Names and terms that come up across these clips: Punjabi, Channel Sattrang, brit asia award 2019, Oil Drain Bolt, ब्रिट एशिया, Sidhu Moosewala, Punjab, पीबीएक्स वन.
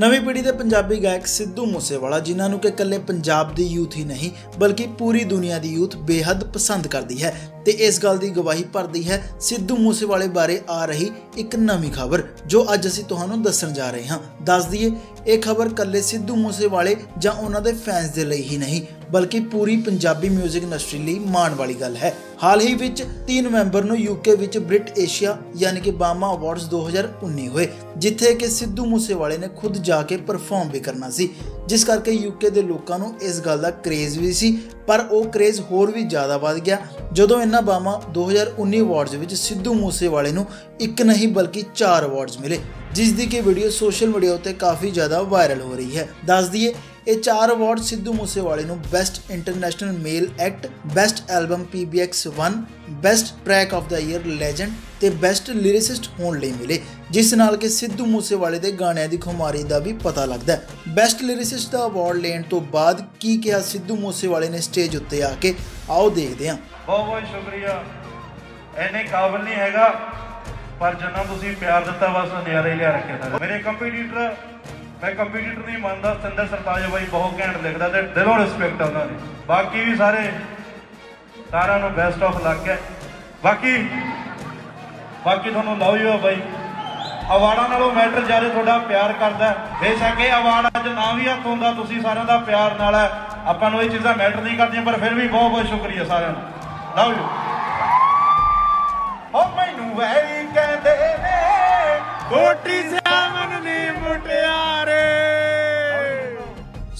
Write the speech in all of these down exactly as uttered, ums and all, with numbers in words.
नवीं पीढ़ी के पंजाबी गायक सिद्धू मूसेवाला जिन्होंने के कल्ले पंजाब की यूथ ही नहीं बल्कि पूरी दुनिया की यूथ बेहद पसंद करती है तो इस गल की गवाही भरती है सिद्धू मूसेवाले बारे आ रही एक नवीं खबर जो अज असीं तुहानूं दस्सण जा रहे हां। दस दईए यह खबर कल्ले सिद्धू मूसेवाले जां उन्हां दे फैंस दे लई ही नहीं बल्कि पूरी पंजाबी म्यूजिक इंडस्ट्री लई माण वाली गल है। हाल ही विच तीन नवंबर नूं यूके विच ब्रिट एशिया यानी कि बामा अवार्ड्स दो हज़ार उन्नीस हुए जिथे कि सिद्धू मूसेवाले ने खुद जाके परफॉर्म भी करना सी, जिस करके यूके दे लोकां नूं इस गल दा क्रेज़ भी सी पर वो क्रेज़ होर भी ज़्यादा वध गया जदों इन्हां बामा दो हज़ार उन्नीस अवार्ड्स विच सिद्धू मूसेवाले नूं एक नहीं बल्कि चार अवार्ड्स मिले जिसकी कि वीडियो सोशल मीडिया उत्ते काफ़ी ज़्यादा वायरल हो रही है। दस दिए ये चार अवार्ड सिद्धू मूसेवाले नूं best international male act, best album पीबीएक्स वन, best track of the year legend ते बेस्ट लिरिसिस्ट होने लई मिले, जिस नाल के सिद्धू मूसेवाले दे गाणियां दी खुमारी दा भी पता लगदा है। बेस्ट लिरिसिस्ट दा अवार्ड लेण तो बाद की कहा सिद्धू मूसेवाले ने स्टेज उत्ते आके, आओ देखदे हां। बहुत बहुत शुक्रिया, इन्ने काबिल नहीं हैगा पर जिन्ना तुसीं प्यार दिता बस नज़ारे लिया रखे। मेरे कंपीटीटर मैं कंपीटीटर नहीं मानता, संदर सरताज भाई बहुत घैंट लिखता तो दिलों रिस्पैक्ट है उन्होंने, बाकी भी सारे सारा बेस्ट ऑफ लक है। बाकी बाकी थोड़ा लव यू है भाई, अवार्डा नालों मैटर ज्यादा थोड़ा प्यार करता है, बेशक यह अवार्ड अज ना भी हथ होंगे तुम सारों का प्यार नाल है, अपन ये चीज़ा मैटर नहीं करती पर फिर भी बहुत बहुत शुक्रिया सारे लव यू। और मैनू वैरी कहते हैं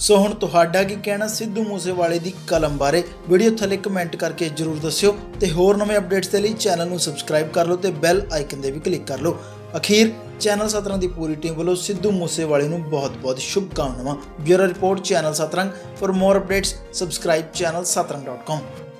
सो हुण तुहाडा की कहना सिद्धू मूसेवाले दी कलम बारे वीडियो थले कमेंट करके जरूर दस्सियो ते होर नवे अपडेट्स दे लई चैनल नूं सबसक्राइब कर लो ते बैल आइकन दे भी क्लिक कर लो। अखीर चैनल सतरंग दी पूरी टीम वालों सिद्धू मूसेवाले नूं बहुत बहुत शुभकामनावां। Bureau report channel Satrang. For more updates subscribe channel Satrang dot com.